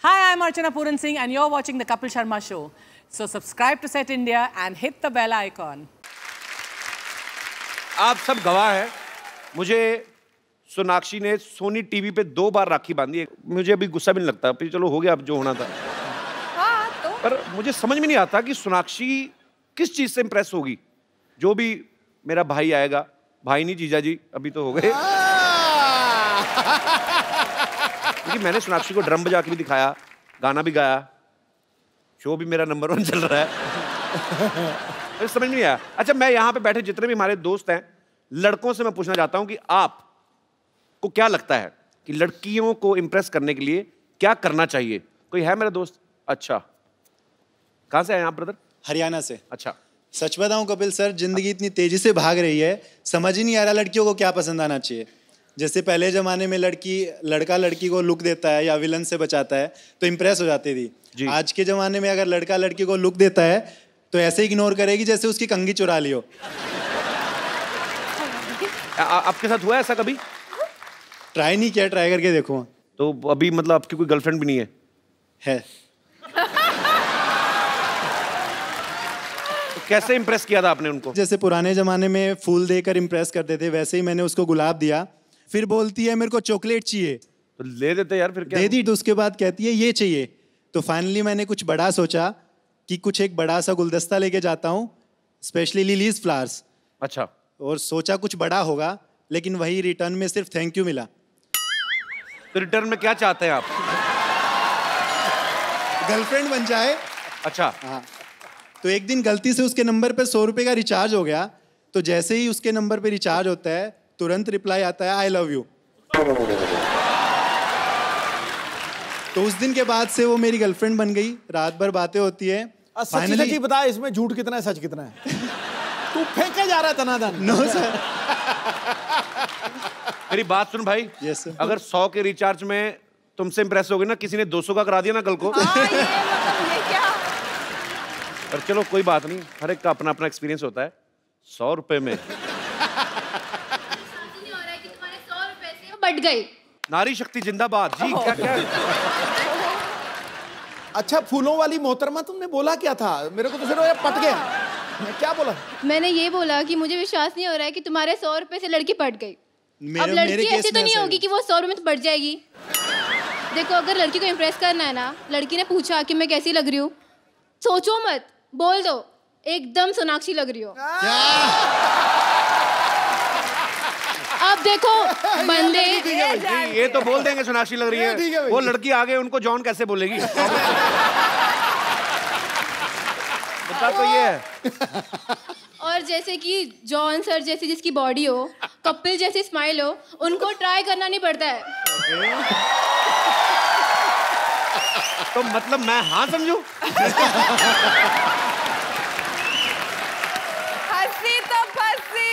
Hi, I'm Archana Puran Singh and you're watching The Kapil Sharma Show. So subscribe to Set India and hit the bell icon. आप सब गवाह हैं। मुझे सोनाक्षी ने Sony TV पे 2 बार राखी बांधी है। मुझे अभी गुस्सा भी नहीं लगता। फिर चलो हो गया अब जो होना था। हाँ तो। पर मुझे समझ में नहीं आता कि सोनाक्षी किस चीज से इंप्रेस होगी। जो भी मेरा भाई आएगा, भाई नहीं जीजा जी, अभी तो हो गए। क्योंकि मैंने सोनाक्षी को ड्रम बजा के भी दिखाया, गाना भी गाया, शो भी मेरा नंबर 1 चल रहा है। समझ नहीं आया। अच्छा, मैं यहाँ पे बैठे जितने भी हमारे दोस्त हैं, लड़कों से मैं पूछना चाहता हूँ कि आप को क्या लगता है कि लड़कियों को इम्प्रेस करने के लिए क्या करना चाहिए? कोई है मेरा दोस्त? अच्छा, कहाँ से हैं आप ब्रदर? हरियाणा से। अच्छा, सच बताऊँ कपिल सर, जिंदगी इतनी तेजी से भाग रही है, समझ ही नहीं आ रहा लड़कियों को क्या पसंद आना चाहिए। जैसे पहले ज़माने में लड़का लड़की को लुक देता है या विलन से बचाता है तो इम्प्रेस हो जाती थी। आज के ज़माने में अगर लड़का लड़की को लुक देता है तो ऐसे इग्नोर करेगी जैसे उसकी कंघी चुरा लियो। आपके साथ हुआ है ऐसा कभी? ट्राई नहीं किया, ट्राई करके देखो। तो अभी मतलब आपकी कोई गर्लफ्रेंड भी नहीं है? है। तो कैसे इम्प्रेस किया था आपने उनको? जैसे पुराने जमाने में फूल देकर इम्प्रेस करते थे, वैसे ही मैंने उसको गुलाब दिया। फिर बोलती है मेरे को चॉकलेट चाहिए, तो ले देते यार। फिर क्या दे दी? तो उसके बाद कहती है ये चाहिए। तो फाइनली मैंने कुछ बड़ा सोचा कि कुछ एक बड़ा सा गुलदस्ता लेके जाता हूँ, स्पेशली लिलीज फ्लावर्स। अच्छा। और सोचा कुछ बड़ा होगा, लेकिन वही रिटर्न में सिर्फ थैंक यू मिला। तो रिटर्न में क्या चाहते हैं आप? गर्लफ्रेंड बन जाए। अच्छा। हाँ, तो एक दिन गलती से उसके नंबर पे 100 रुपये का रिचार्ज हो गया। तो जैसे ही उसके नंबर पे रिचार्ज होता है, तुरंत रिप्लाई आता है आई लव यू। तो उस दिन के बाद से वो मेरी गर्लफ्रेंड बन गई। रात भर बातें होती है। फाइनली बता, इसमें झूठ कितना है सच कितना है? तू फेंका जा रहा है तनादन। No sir. मेरी बात सुन भाई। Yes sir. अगर 100 के रिचार्ज में तुमसे इंप्रेस हो गई ना, किसी ने 200 का करा दिया ना कल को। ये क्या? पर चलो कोई बात नहीं, हर एक का अपना अपना एक्सपीरियंस होता है। 100 रुपये में बट गई। नारी शक्ति जिंदाबाद जी। क्या क्या? अच्छा, फूलों वाली मोहतरमा, तुमने बोला क्या था? मेरे को तो फिर पट गया। मैं क्या बोला? मैंने ये बोला कि मुझे विश्वास नहीं हो रहा है कि तुम्हारे 100 रुपए से लड़की पट गई। अब लड़की ऐसी तो नहीं होगी कि वो 100 रुपए में पट जाएगी। देखो, अगर लड़की को इम्प्रेस करना है ना, लड़की ने पूछा कि मैं कैसी लग रही हूँ, सोचो मत, बोल दो एकदम सोनाक्षी लग रही हो। अब देखो बंदे ये तो बोल देंगे सोनाक्षी लग रही है। वो लड़की आगे उनको जॉन कैसे बोलेगी? तो ये है। और जैसे कि जॉन सर जैसे जिसकी बॉडी हो, कपिल जैसी स्माइल हो, उनको ट्राई करना नहीं पड़ता है। तो मतलब मैं हाँ समझू? हंसी तो फंसी।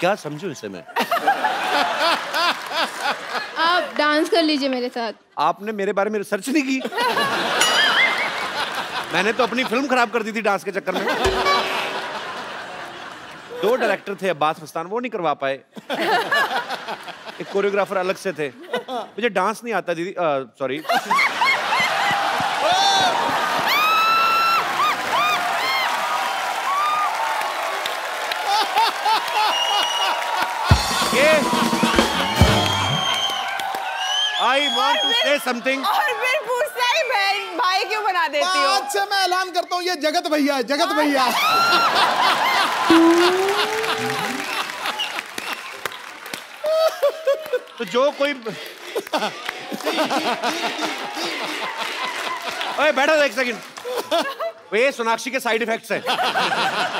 क्या समझूं इसे मैं? आप डांस कर लीजिए मेरे साथ। आपने मेरे बारे में रिसर्च नहीं की? मैंने तो अपनी फिल्म खराब कर दी थी डांस के चक्कर में। 2 डायरेक्टर थे अब्बास मस्तान, वो नहीं करवा पाए। एक कोरियोग्राफर अलग से थे। मुझे डांस नहीं आता दीदी, sorry. I want to say something। और फिर पूछता ही मैं, भाई क्यों बना देती हो? आज से मैं ऐलान करता हूँ, ये जगत भैया है, जगत भैया। तो जो कोई अरे बैठा था 1 सेकंड। ये सोनाक्षी के साइड इफेक्ट्स हैं।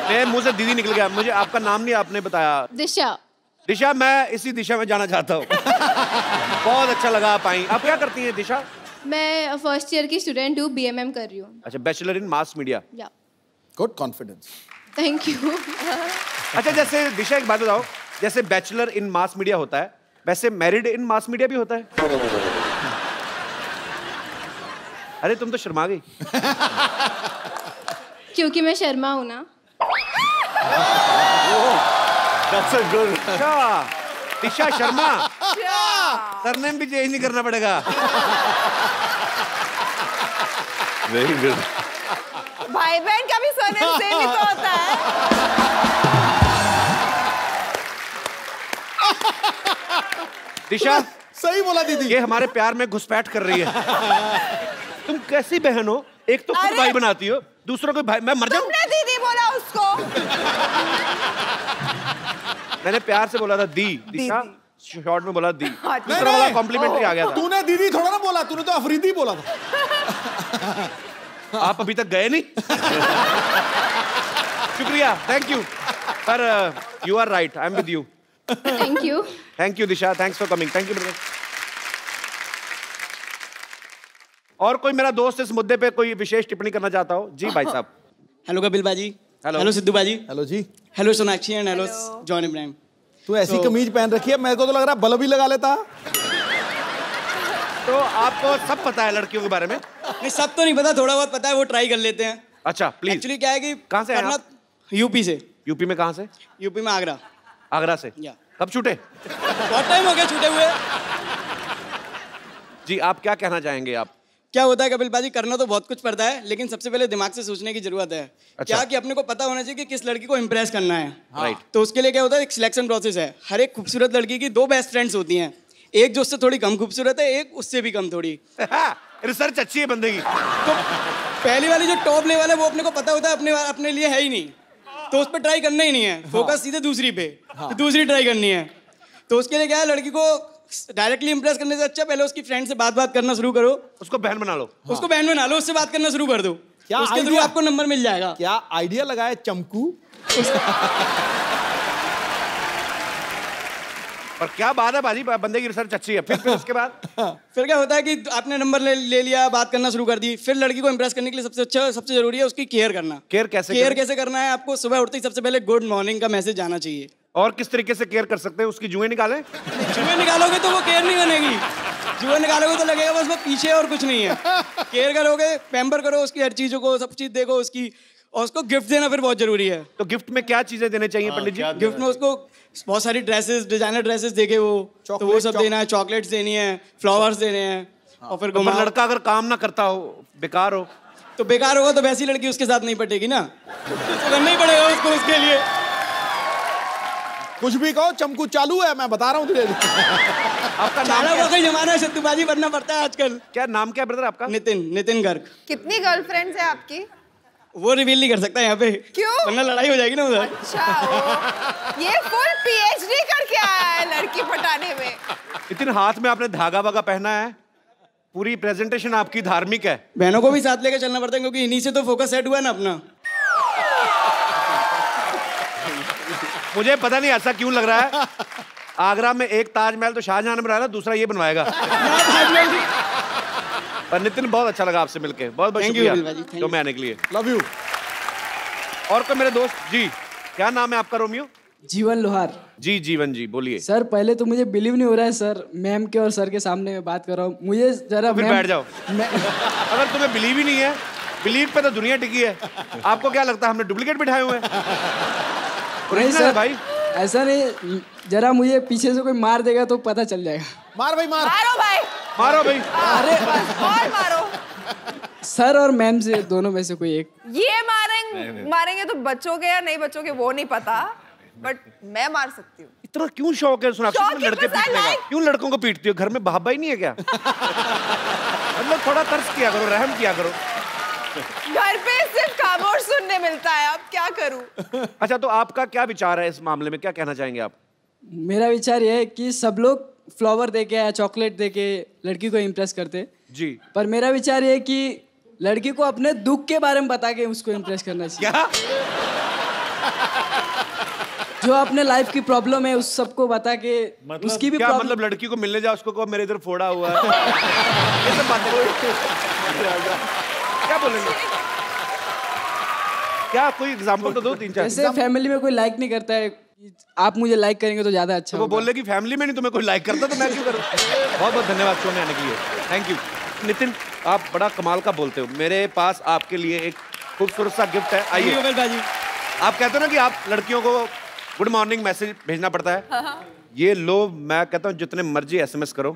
मेरे मुँह से दीदी निकल गया। मुझे आपका नाम नहीं आपने बताया। दिशा। दिशा, मैं इसी दिशा में जाना चाहता हूँ। बहुत अच्छा लगा आप आई। आप क्या करती हैं दिशा? मैं 1st ईयर की स्टूडेंट हूँ, BMM कर रही हूँ। अच्छा, bachelor in mass media. Yeah. Good confidence. Thank you. अच्छा, जैसे दिशा एक बात बताओ, जैसे बैचलर इन मास मीडिया होता है, वैसे मैरिड इन मास मीडिया भी होता है? अरे तुम तो शर्मा गई। क्योंकि मैं शर्मा हूँ ना। That's a good one. Disha Sharma. Surname भी चेंज नहीं करना पड़ेगा। Very good. भाई बहन का भी सरनेम सेम ही तो होता है। दिशा सही बोला दीदी। ये हमारे प्यार में घुसपैठ कर रही है। तुम कैसी बहन हो? एक तो खुद भाई बनाती हो, दूसरों को भाई। मैं मर जाऊं? तुमने दीदी बोला उसको। मैंने प्यार से बोला था दी। दिशा शॉर्ट में बोला दी। दूसरा वाला कॉम्प्लीमेंट्री आ गया था। तूने दीदी थोड़ा ना बोला, तूने तो अफरीदी बोला था। आप अभी तक गए नहीं। शुक्रिया, थैंक यू। पर you are right, I am with you. Thank you. Thank you Disha, thanks for coming. Thank you. और कोई मेरा दोस्त इस मुद्दे पे कोई विशेष टिप्पणी करना चाहता हो? जी भाई साहब। हेलो कपिल बाजी। हेलो सिद्धू बाजी। हेलो जी। Hello Sonakshi and hello John Ibrahim. तू ऐसी कमीज पहन रखी है, मेरे को तो लग रहा है बल्ब ही लगा लेता। तो आपको सब पता है लड़कियों के बारे में? नहीं, सब तो नहीं पता, थोड़ा बहुत पता है, वो ट्राई कर लेते हैं। अच्छा प्लीज। एक्चुअली क्या है कि कहाँ से हैं? यूपी से। यूपी में कहाँ से? यूपी में आगरा। आगरा से? कब छूटे? बहुत टाइम हो गया छूटे हुए। जी आप क्या कहना चाहेंगे? आप क्या होता है कपिल भाजी, करना तो बहुत कुछ पड़ता है, लेकिन सबसे पहले दिमाग से सोचने की जरूरत है। अच्छा। क्या कि अपने को पता होना चाहिए कि किस लड़की को इम्प्रेस करना है। हाँ। तो उसके लिए क्या होता है, एक सिलेक्शन प्रोसेस है। हर एक खूबसूरत लड़की की दो बेस्ट फ्रेंड्स होती हैं, एक जो उससे थोड़ी कम खूबसूरत है, एक उससे भी कम थोड़ी। रिसर्च अच्छी है बंदे की। तो पहली वाली जो टॉप लेवल है वो अपने को पता होता है अपने लिए है ही नहीं, तो उस पर ट्राई करना ही नहीं है, फोकस सीधे दूसरी पे, दूसरी ट्राई करनी है। तो उसके लिए क्या है, लड़की को डायरेक्टली इंप्रेस करने से अच्छा पहले उसकी फ्रेंड से बात करना शुरू करो, उसको बहन बना लो। हाँ। उसको बहन बना लो, उससे बात करना शुरू कर दो, उसके थ्रू आपको नंबर मिल जाएगा। क्या आइडिया लगाया चमकू। पर क्या बात है बाजी, बंदे की रिसर्च अच्छी है। फिर उसके बाद फिर क्या होता है कि आपने नंबर ले लिया, बात करना शुरू कर दी। फिर लड़की को इंप्रेस करने के लिए सबसे अच्छा, सबसे जरूरी है उसकी केयर करना। केयर कैसे करना है? आपको सुबह उठते ही सबसे पहले गुड मॉर्निंग का मैसेज आना चाहिए। और किस तरीके से केयर कर सकते हैं? उसकी जुएं निकालें? जुएं निकालोगे तो वो केयर नहीं बनेगी। जुएं निकालोगे तो लगेगा बस वो पीछे और कुछ नहीं है। केयर करोगे, पैम्पर करो उसकी, हर चीज़ों को, सब चीज़ देखो उसकी, और उसको गिफ्ट देना फिर बहुत जरूरी है। तो गिफ्ट में क्या चीज़ें देने चाहिए पंडित जी? गिफ्ट में उसको बहुत सारी ड्रेसेस, डिजाइनर ड्रेसेस देखे वो, तो वो सब देना है, चॉकलेट्स देनी है, फ्लावर्स देने हैं। और फिर लड़का अगर काम ना करता हो, बेकार हो, तो बेकार होगा तो वैसी लड़की उसके साथ नहीं पटेगी ना, करना ही पड़ेगा उसको। उसके लिए कुछ भी कहो, चमकू चालू है, मैं बता रहा हूँ तुझे। आपका नाम जमाना शत्रुबाजी बनना पड़ता है आजकल। क्या नाम क्या ब्रदर आपका? नितिन। नितिन गर्ग। कितनी गर्लफ्रेंड्स है आपकी? वो रिवील नहीं कर सकता यहाँ पे। क्यों? वरना लड़ाई हो जाएगी ना उधर। अच्छा, ये फुल पीएचडी करके आया है लड़की पटाने में। नितिन, हाथ में आपने धागा वागा पहना है, पूरी प्रेजेंटेशन आपकी धार्मिक है। बहनों को भी साथ लेकर चलना पड़ता है, क्योंकि इन्हीं से तो फोकस सेट हुआ है ना अपना। मुझे पता नहीं ऐसा क्यों लग रहा है। आगरा में एक ताजमहल तो शाहजहां ने बनाया, दूसरा ये बनवाएगा। पर नितिन, बहुत अच्छा लगा आपसे मिलके, बहुत बहुत शुक्रिया मैं आने के लिए। Love you. और कोई मेरे दोस्त? जी क्या नाम है आपका? रोमियो। जीवन लोहार। जी जीवन जी, बोलिए। सर पहले तो मुझे बिलीव नहीं हो रहा है सर, मैम के और सर के सामने में बात कर रहा हूँ। मुझे जरा बैठ जाओ। अगर तुम्हें बिलीव ही नहीं है, बिलीव पे तो दुनिया टिकी है। आपको क्या लगता है हमने डुप्लीकेट बिठाए हुए हैं? नहीं सर भाई ऐसा नहीं, जरा मुझे पीछे से कोई मार देगा तो पता चल जाएगा। मार भाई मार। मारो भाई, मारो भाई। अरे और मारो। सर और मैम से दोनों में से कोई एक। ये मारेंगे तो बचोगे या नहीं बचोगे वो नहीं पता, बट मैं मार सकती हूँ। इतना क्यों शौक है सोनाक्षी, लड़के पीटने का? क्यों लड़कों को पीटती हो? घर में बाप भाई नहीं है क्या? मतलब थोड़ा तर्स किया करो, रहम किया करो। घर पे सिर्फ खामोश सुनने मिलता है, अब क्या करूं? अच्छा, तो आपका क्या विचार है इस मामले में, क्या कहना चाहेंगे आप? मेरा विचार यह है कि सब लोग फ्लावर देके या चॉकलेट देके लड़की को इम्प्रेस करते जी, पर मेरा विचार यह है कि लड़की को अपने दुख के बारे में बता के उसको इम्प्रेस करना चाहिए। जो अपने लाइफ की प्रॉब्लम है उस सबको बता के, मतलब उसकी भी क्या मतलब? लड़की को मिलने जाओ, उसको कहो मेरे इधर फोड़ा हुआ है। क्या बोलेंगे? क्या कोई एग्जांपल तो दो, तीन चार। जैसे फैमिली में कोई लाइक नहीं करता है, आप मुझे लाइक करेंगे तो ज्यादा अच्छा। तो वो बोले कि फैमिली में नहीं तुम्हें कोई लाइक करता, तो मैं क्यों करूँ? बहुत बहुत धन्यवाद शो में आने के लिए, थैंक यू। नितिन, आप बड़ा कमाल का बोलते हो, मेरे पास आपके लिए एक खूबसूरत सा गिफ्ट है। आइए। आप कहते हो ना कि आप लड़कियों को गुड मॉर्निंग मैसेज भेजना पड़ता है। ये लो, मैं कहता हूँ जितने मर्जी एसएमएस करो,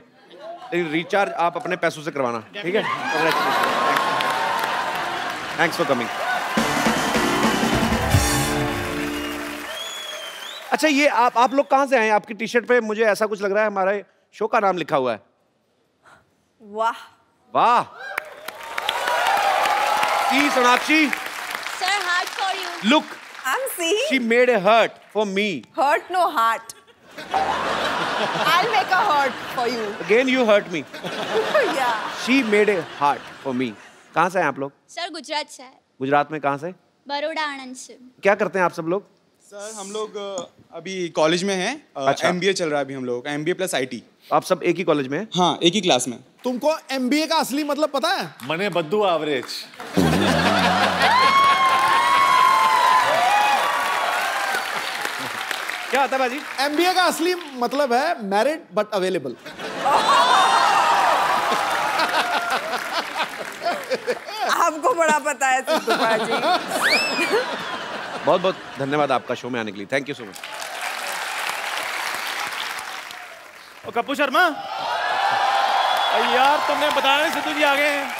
लेकिन रिचार्ज आप अपने पैसों से करवाना, ठीक है? Thanks for coming. अच्छा, ये आप लोग कहाँ से आए? आपकी टी शर्ट पे मुझे ऐसा कुछ लग रहा है, हमारा शो का नाम लिखा हुआ है। वाह वाह, Sonakshi, sir, heart for you. Look, I'm seeing. She made a heart for me. Hurt no heart. I'll make a heart for you. Again, you hurt me. Yeah. She made a heart for me. कहाँ से हैं आप लोग? Sir, Gujarat से हैं. गुजरात में कहाँ से? बरोड़ा आनंद से. क्या करते हैं आप सब लोग? Sir, हम लोग अभी कॉलेज में हैं. MBA चल रहा है अभी हम लोग. MBA plus IT. आप सब एक ही कॉलेज में हैं? हाँ, एक ही क्लास में. तुमको MBA का असली मतलब पता है? मने बद्दू एवरेज। क्या आता है बाजी? MBA का असली मतलब है मैरिड बट अवेलेबल। आपको बड़ा पता है सिद्धू बाजी। बहुत बहुत धन्यवाद आपका शो में आने के लिए। Thank you so much. और कपिल शर्मा यार, तुमने बताया सिद्धू जी आ गए हैं।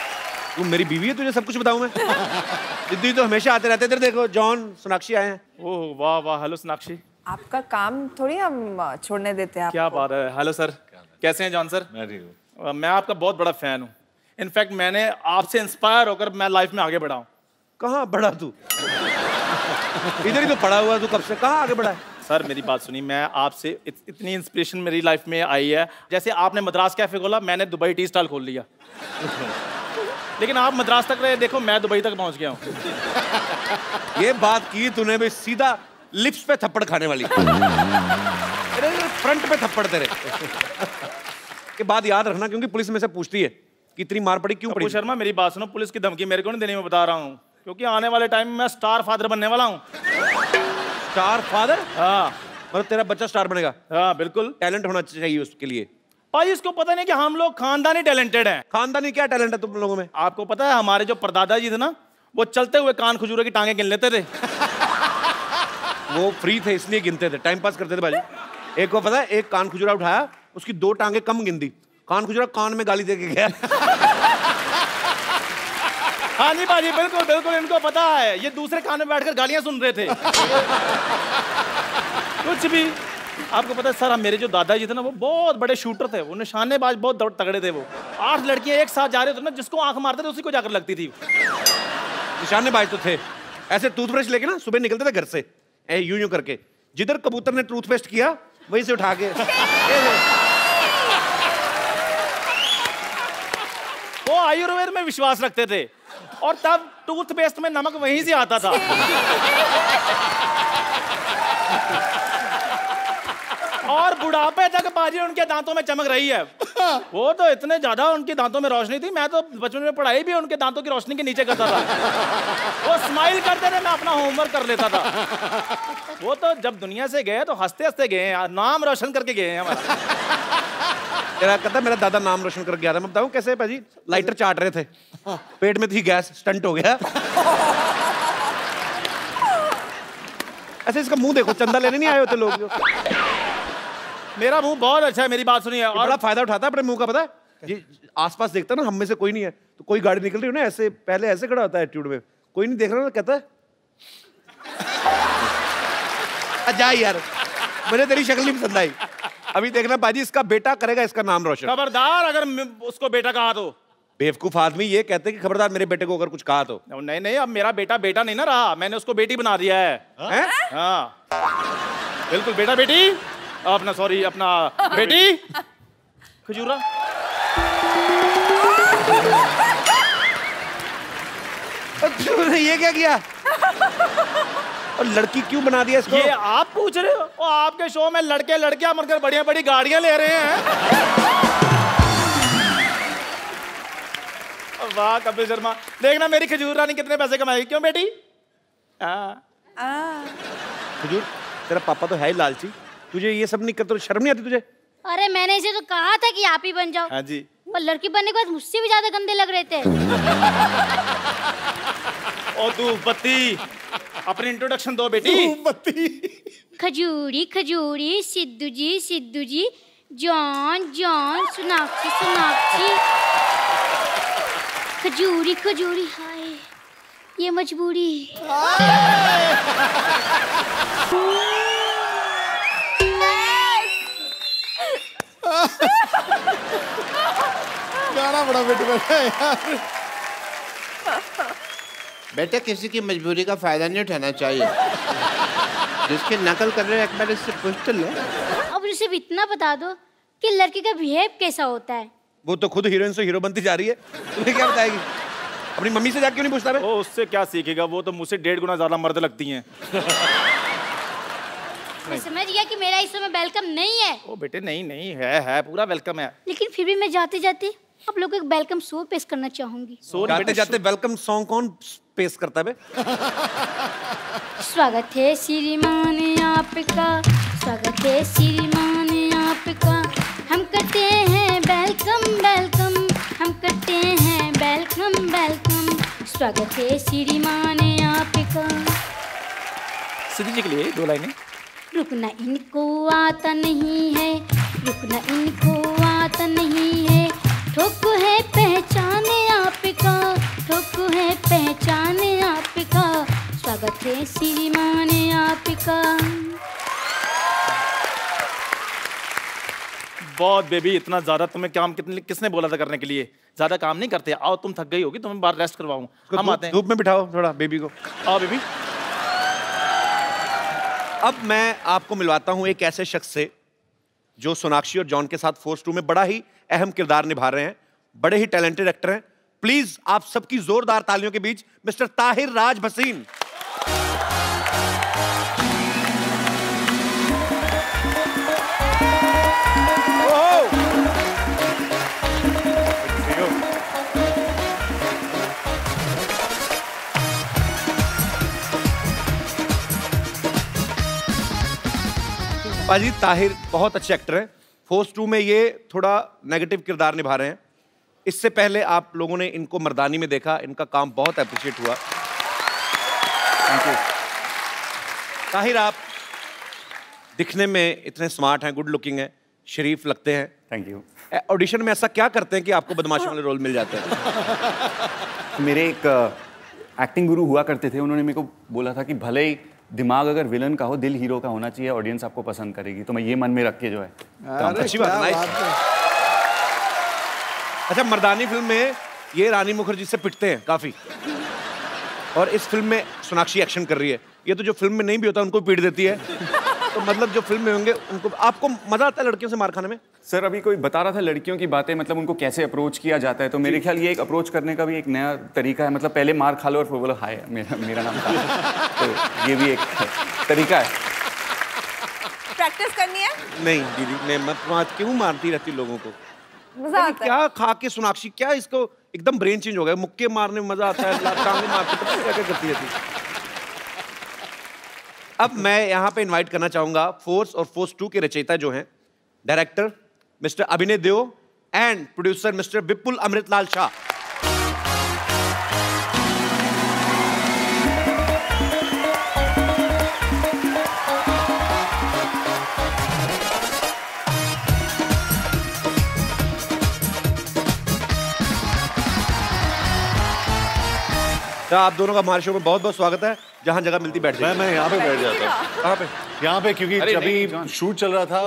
तू मेरी बीवी है, तुझे सब कुछ बताऊं मैं? सिद्धू जी तो हमेशा आते रहते हैं। इधर देखो, जॉन सोनाक्षी आए हैं। ओह वाह वाह, हेलो सोनाक्षी। आपका काम थोड़ी हम छोड़ने देते हैं आपको। क्या बात है। हेलो सर, कैसे हैं जॉन सर? मैं ठीक हूँ। मैं आपका बहुत बड़ा फैन हूँ। इनफैक्ट मैंने आपसे इंस्पायर होकर मैं लाइफ में आगे बढ़ा हूँ। कहाँ बढ़ा तू? इधर ही तो पढ़ा हुआ तू, कब से कहाँ आगे बढ़ा है? सर मेरी बात सुनिए, मैं आपसे इतनी इंस्पिरेशन मेरी लाइफ में आई है। जैसे आपने मद्रास कैफे खोला, मैंने दुबई टी स्टॉल खोल लिया। लेकिन आप मद्रास तक रहे, देखो मैं दुबई तक पहुंच गया हूँ। ये बात की तूने भी, सीधा लिप्स पे थप्पड़ खाने वाली। फ्रंट पे थप्पड़ तेरे। ये बात याद रखना, क्योंकि पुलिस में से पूछती है कि इतनी मार पड़ी क्यों पड़ी। शर्मा मेरी बात सुनो, पुलिस की धमकी मेरे को नहीं देने में बता रहा हूँ, क्योंकि आने वाले टाइम में मैं स्टार फादर बनने वाला हूँ। Star father? हाँ, मतलब तेरा बच्चा स्टार बनेगा। हाँ बिल्कुल, टैलेंट होना चाहिए उसके लिए। भाई इसको पता नहीं कि हम लोग खानदानी टैलेंटेड हैं। खानदानी क्या टैलेंट है तुम लोगों में? आपको पता है हमारे जो परदादा जी थे ना, वो चलते हुए कान खजूरे की टांगे गिन लेते थे। वो फ्री थे इसलिए गिनते थे, टाइम पास करते थे भाई। एक को पता है, एक कान खजूरा उठाया, उसकी दो टांगे कम गिन दी, कान खजूरा कान में गाली दे के गया। हाँ जी भाजी, बिल्कुल बिल्कुल, इनको पता है। ये दूसरे कान में बैठकर गालियाँ सुन रहे थे। कुछ भी। आपको पता है सर, मेरे जो दादाजी थे ना, वो बहुत बड़े शूटर थे, वो निशानेबाज बहुत तगड़े थे। वो 8 लड़कियाँ एक साथ जा रहे थे ना, जिसको आंख मारते थे उसी को जाकर लगती थी। निशानेबाज तो थे। ऐसे टूथब्रश लेके ना सुबह निकलते थे घर से, यूं यूं करके, जिधर कबूतर ने टूथपेस्ट किया वहीं से उठा के। वो आयुर्वेद में विश्वास रखते थे, और तब टूथपेस्ट में नमक वहीं से आता था। और बुढ़ापे तक बाजी उनके दांतों में चमक रही है। वो तो इतने ज्यादा उनके दांतों में रोशनी थी, मैं तो बचपन में पढ़ाई भी उनके दांतों की रोशनी के नीचे करता था। वो स्माइल करते थे, मैं अपना होमवर्क कर लेता था। वो तो जब दुनिया से गए तो हंसते हंसते गए, नाम रोशन करके गए हैं हमारा। तेरा कहता मेरा दादा नाम रोशन करके गया था। मैं बताऊँ कैसे? भाजी लाइटर चाट रहे थे, पेट में थी गैस, स्टंट हो गया। ऐसे इसका मुंह देखो, चंदा लेने नहीं आए होते लोग। मेरा मुंह बहुत अच्छा है, मेरी बात सुनिए। और बड़ा फायदा उठाता है अपने मुंह का, पता है? आसपास देखता ना, हम में से कोई नहीं है तो कोई गाड़ी निकल रही हो ना, ऐसे पहले ऐसे खड़ा होता है एटीट्यूड में, कोई नहीं देख रहा ना, कहता है जा यार, मुझे तेरी शक्ल नहीं पसंद आई। अभी देखना बाजी, इसका बेटा करेगा इसका नाम रोशन। खबरदार अगर उसको बेटा कहा तो। बेवकूफ आदमी ये कहते कि खबरदार मेरे बेटे को अगर कुछ कहा तो। नहीं नहीं, अब मेरा बेटा बेटा नहीं ना रहा, मैंने उसको बेटी बना दिया है। हैं? हाँ बिल्कुल, बेटा बेटी अपना, सॉरी अपना बेटी खजूरा। ये क्या किया? और लड़की क्यों बना दिया इसको? ये आप पूछ रहे हो? और आपके शो में लड़के लड़कियां मरकर बढ़िया बड़ी गाड़ियां ले रहे हैं। वाह कपिल शर्मा, देखना मेरी खजूर रानी कितने पैसे कमाएगी। क्यों बेटी? खजूर, तेरा पापा तो है ही लालची, तुझे ये सब नहीं करता, शर्म नहीं आती तुझे? अरे मैंने इसे तो कहा था कि आप ही बन जाओ। हाँ जी, पर लड़की बनने के बाद मुझसे भी ज्यादा गंदे लग रहे थे। ओ तू पति, अपनी इंट्रोडक्शन दो बेटी। खजूरी खजूरी सिद्धू जी जॉन जॉन सोनाक्षी सोनाक्षी खजूरी खजूरी हाय ये मजबूरी। गाना बड़ा बेटा यार। बेटा किसी की मजबूरी का फायदा नहीं उठाना चाहिए। जिसकी नकल कर रहे हो एक बार इससे पूछ तो लो। अब सिर्फ इतना बता दो कि लड़की का बिहेव कैसा होता है। वो तो खुद हीरोइन से हीरो बनती जा रही है, तुम्हें क्या बताएगी? अपनी मम्मी से जाके क्यों नहीं पूछता है? वो उससे क्या सीखेगा, वो तो मुझसे 1.5 गुना ज्यादा मर्द लगती है। मैं समझ गया कि मेरा इस समय वेलकम नहीं है। ओ बेटे नहीं नहीं है पूरा वेलकम है। लेकिन फिर भी मैं जाते जाते आप लोगों को एक वेलकम सॉन्ग पेश करना चाहूंगी। जाते जाते वेलकम सॉन्ग कौन पेश करता है? स्वागत है श्रीमान आपका, स्वागत है श्रीमान आपका, हम करते हैं वेलकम वेलकम, हम करते हैं वेलकम वेलकम, स्वागत है श्रीमान आपका। सिद्धू जी के लिए 2 लाइनें। रुकना इनको आता नहीं है, रुकना इनको आता नहीं है, ठोक है पहचाने आपका, ठोक है पहचाने आपका, स्वागत है श्रीमान आपका। बहुत बेबी इतना ज्यादा तुम्हें काम किसने बोला था करने के लिए? ज्यादा काम नहीं करते, आओ तुम थक गई होगी, तुम्हें बाहर रेस्ट करवाऊं। हम आते हैं। धूप में बिठाओ थोड़ा बेबी को। आओ बेबी। अब मैं आपको मिलवाता हूं एक ऐसे शख्स से जो सोनाक्षी और जॉन के साथ फोर्स 2 में बड़ा ही अहम किरदार निभा रहे हैं, बड़े ही टैलेंटेड एक्टर हैं। प्लीज आप सबकी जोरदार तालियों के बीच मिस्टर ताहिर राज भसीन। पाजी ताहिर बहुत अच्छे एक्टर हैं, फोर्स 2 में ये थोड़ा नेगेटिव किरदार निभा रहे हैं। इससे पहले आप लोगों ने इनको मर्दानी में देखा, इनका काम बहुत अप्रिशिएट हुआ। Thank you. ताहिर आप दिखने में इतने स्मार्ट हैं, गुड लुकिंग हैं, शरीफ लगते हैं। Thank you. ऑडिशन में ऐसा क्या करते हैं कि आपको बदमाश वाले रोल मिल जाते हैं? मेरे एक एक्टिंग गुरु हुआ करते थे, उन्होंने मेरे को बोला था कि भले ही दिमाग अगर विलन का हो, दिल हीरो का होना चाहिए, ऑडियंस आपको पसंद करेगी। तो मैं ये मन में रख के जो है अच्छी बात है। अच्छा मर्दानी फिल्म में ये रानी मुखर्जी से पिटते हैं काफ़ी, और इस फिल्म में सोनाक्षी एक्शन कर रही है। ये तो जो फिल्म में नहीं भी होता उनको पीट देती है। तो मतलब जो फिल्म में होंगे उनको आपको मज़ा आता है लड़कियों से मार खाने में? सर अभी कोई बता रहा था लड़कियों की बातें, मतलब उनको कैसे अप्रोच किया जाता है, तो मेरे ख्याल ये एक अप्रोच करने का भी एक नया तरीका है। मतलब पहले मार खा लो और फिर बोलो हाय मेरा नाम तो ये भी एक तरीका है। प्रैक्टिस करनी है? नहीं दीदी मैं क्यों मारती रहती लोगों को, मजा आता है। क्या खा के सोनाक्षी, क्या इसको एकदम ब्रेन चेंज हो गया, मुक्के मारने में मजा आता है, टांगे मारते क्या क्या करती रहती। अब मैं यहाँ पे इनवाइट करना चाहूँगा फोर्स और फोर्स 2 के रचयिता जो हैं, director mister Abhinay Deo and producer mister Vipul Amritlal Shah. आप दोनों का हमारे शो में बहुत बहुत स्वागत है। जहाँ जगह मिलती बैठ जाए। मैं यहाँ पे बैठ जाता हूँ। कहाँ पे? यहाँ पे, क्योंकि अभी शूट चल रहा था,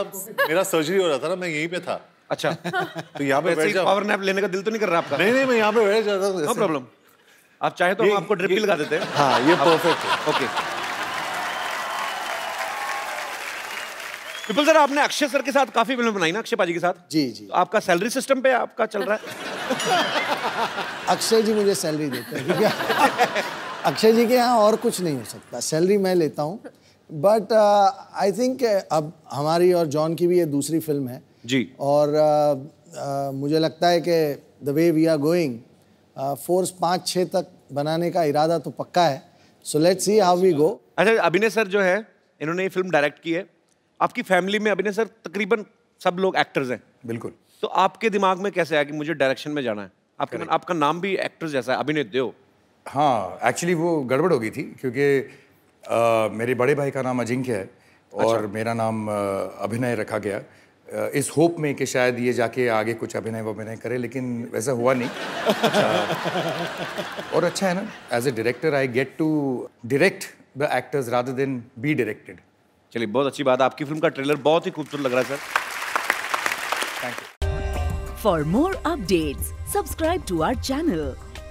मेरा सर्जरी हो रहा था ना, मैं यहीं पे था। अच्छा तो यहाँ पे बैठ जाओ। पावर नैप लेने का दिल तो नहीं कर रहा आपका? नहीं नहीं मैं यहाँ पे बैठ जाता हूँ। No problem. आप चाहे तो हम आपको ड्रिप भी लगा देते हैं। हाँ ये परफेक्ट है। ओके विपुल सर, आपने अक्षय सर के साथ काफी फिल्में बनाई ना, अक्षय पाजी के साथ? जी जी। आपका सैलरी सिस्टम पे आपका चल रहा है? अक्षय जी मुझे सैलरी देते हैं। अक्षय जी के यहाँ और कुछ नहीं हो सकता, सैलरी मैं लेता हूँ। बट आई थिंक अब हमारी और जॉन की भी ये दूसरी फिल्म है जी, और मुझे लगता है कि the way we are going Force 5-6 तक बनाने का इरादा तो पक्का है। So let's see how we go. अच्छा अभिनय सर जो है, इन्होंने ये फिल्म डायरेक्ट की है। आपकी फैमिली में अभिनय सर तकरीबन सब लोग एक्टर्स हैं। बिल्कुल। तो आपके दिमाग में कैसे आया कि मुझे डायरेक्शन में जाना है? आपके मन, आपका नाम भी एक्टर्स जैसा है, अभिनय देव। हाँ एक्चुअली वो गड़बड़ हो गई थी, क्योंकि मेरे बड़े भाई का नाम अजिंक्य है और मेरा नाम अभिनय रखा गया इस होप में कि शायद ये जाके आगे कुछ अभिनय करे, लेकिन वैसा हुआ नहीं। और अच्छा है ना, as a director I get to direct the actors rather than be directed. चलिए, बहुत अच्छी बात है। आपकी फिल्म का ट्रेलर बहुत ही खूबसूरत लग रहा है sir, thank you. For more updates subscribe to our channel,